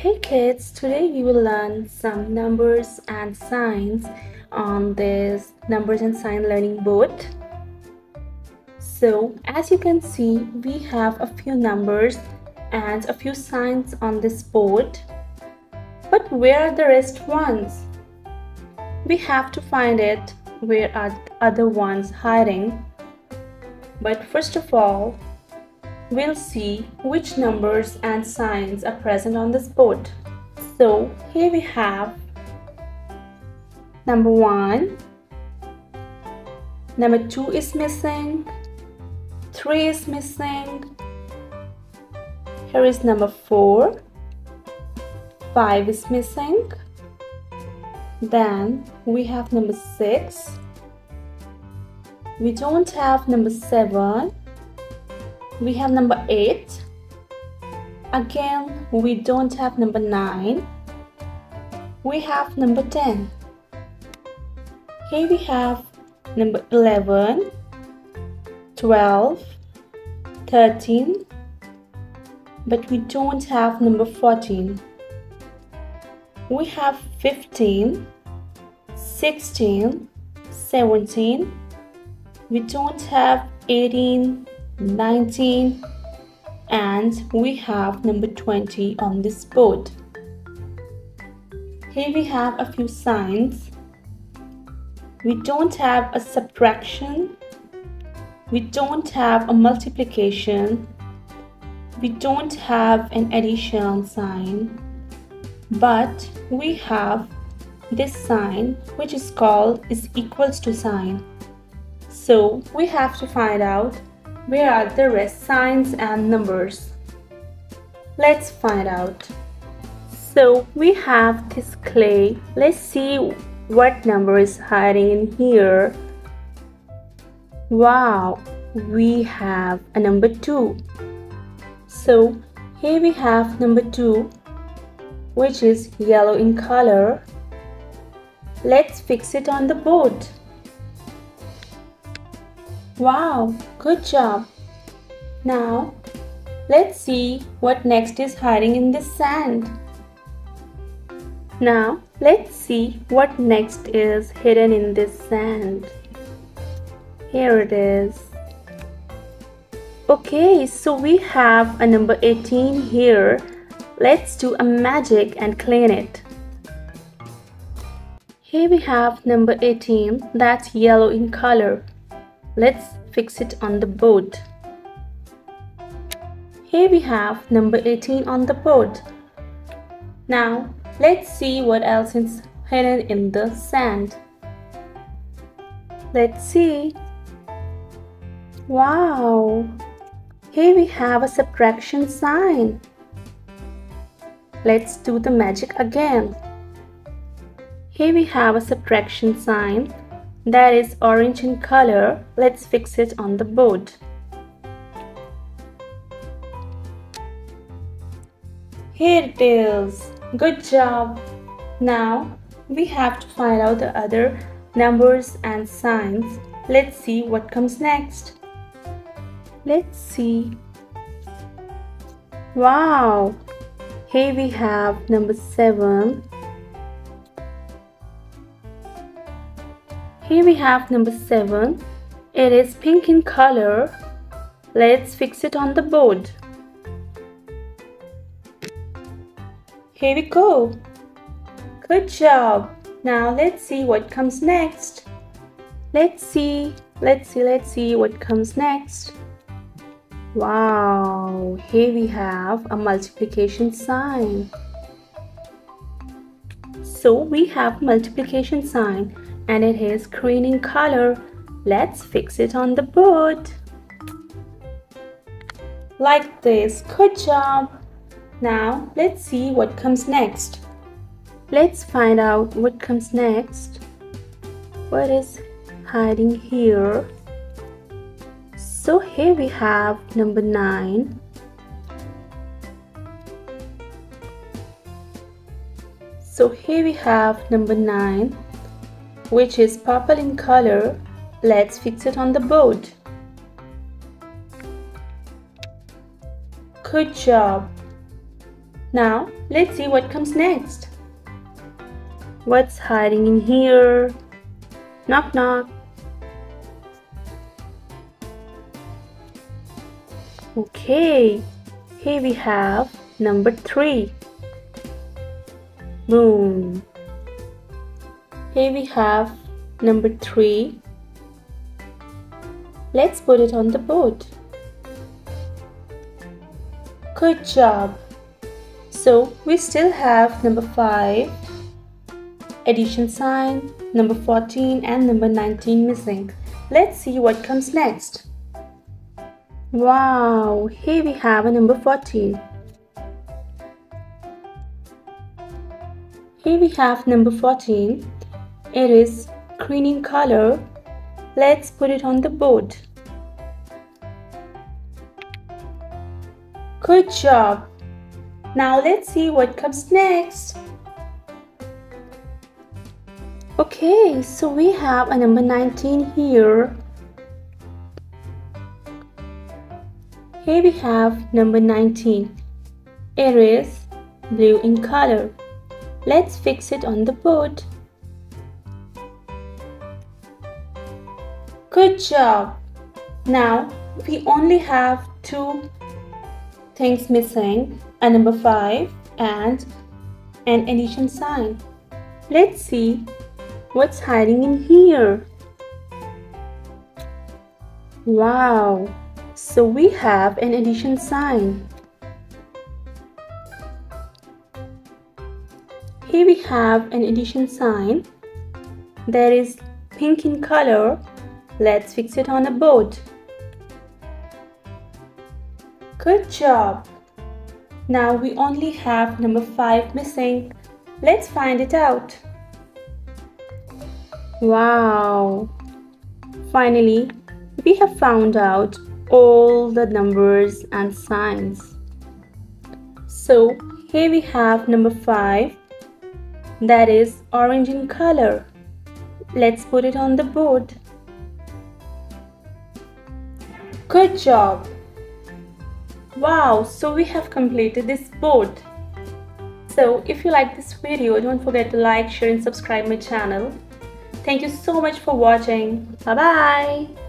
Hey kids, today we will learn some numbers and signs on this numbers and sign learning board. So as you can see, we have a few numbers and a few signs on this board. But where are the rest ones? We have to find it. Where are the other ones hiding? But first of all, we'll see which numbers and signs are present on this board. So here we have number 1, number 2 is missing, 3 is missing, here is number 4, 5 is missing, then we have number 6, we don't have number 7, we have number 8, again we don't have number 9, we have number 10, here we have number 11, 12, 13, but we don't have number 14, we have 15, 16, 17, we don't have 18, 19, and we have number 20 on this board. Here we have a few signs. We don't have a subtraction, we don't have a multiplication, we don't have an addition sign, but we have this sign which is called is equals to sign. So we have to find out where are the rest signs and numbers. Let's find out. So we have this clay. Let's see what number is hiding in here. Wow, we have a number 2. So here we have number 2, which is yellow in color. Let's fix it on the board. Wow, good job. Now let's see what next is hiding in the sand. Now let's see what next is hidden in this sand. Here it is. Okay, so we have a number 18 here. Let's do a magic and clean it. Here we have number 18, that's yellow in color. Let's fix it on the board. Here we have number 18 on the board. Now let's see what else is hidden in the sand. Let's see. Wow! Here we have a subtraction sign. Let's do the magic again. Here we have a subtraction sign. That is orange in color. Let's fix it on the board. Here it is. Good job. Now we have to find out the other numbers and signs. Let's see what comes next. Let's see. Wow. Here we have number 7. Here we have number 7. It is pink in color. Let's fix it on the board. Here we go. Good job. Now let's see what comes next. Let's see what comes next. Wow. Here we have a multiplication sign. So we have multiplication sign. And it is green in color. Let's fix it on the board. Like this. Good job. Now let's see what comes next. Let's find out what comes next. What is hiding here? So here we have number 9. So here we have number 9, which is purple in color. Let's fix it on the board. Good job. Now let's see what comes next. What's hiding in here? Knock knock. Okay, here we have number 3. Boom. Here we have number 3. Let's put it on the board. Good job. So we still have number 5, addition sign, number 14 and number 19 missing. Let's see what comes next. Wow, here we have a number 14. Here we have number 14. It is green in color. Let's put it on the board. Good job. Now let's see what comes next. Okay, so we have a number 19 here. Here we have number 19. It is blue in color. Let's fix it on the board. Good job. Now we only have 2 things missing, a number 5 and an addition sign. Let's see what's hiding in here. Wow, so we have an addition sign. Here we have an addition sign that is pink in color. Let's fix it on a board. Good job. Now we only have number 5 missing. Let's find it out. Wow! Finally, we have found out all the numbers and signs. So here we have number 5 that is orange in color. Let's put it on the board. Good job. Wow, so we have completed this board. So if you like this video, don't forget to like, share and subscribe my channel. Thank you so much for watching. Bye bye.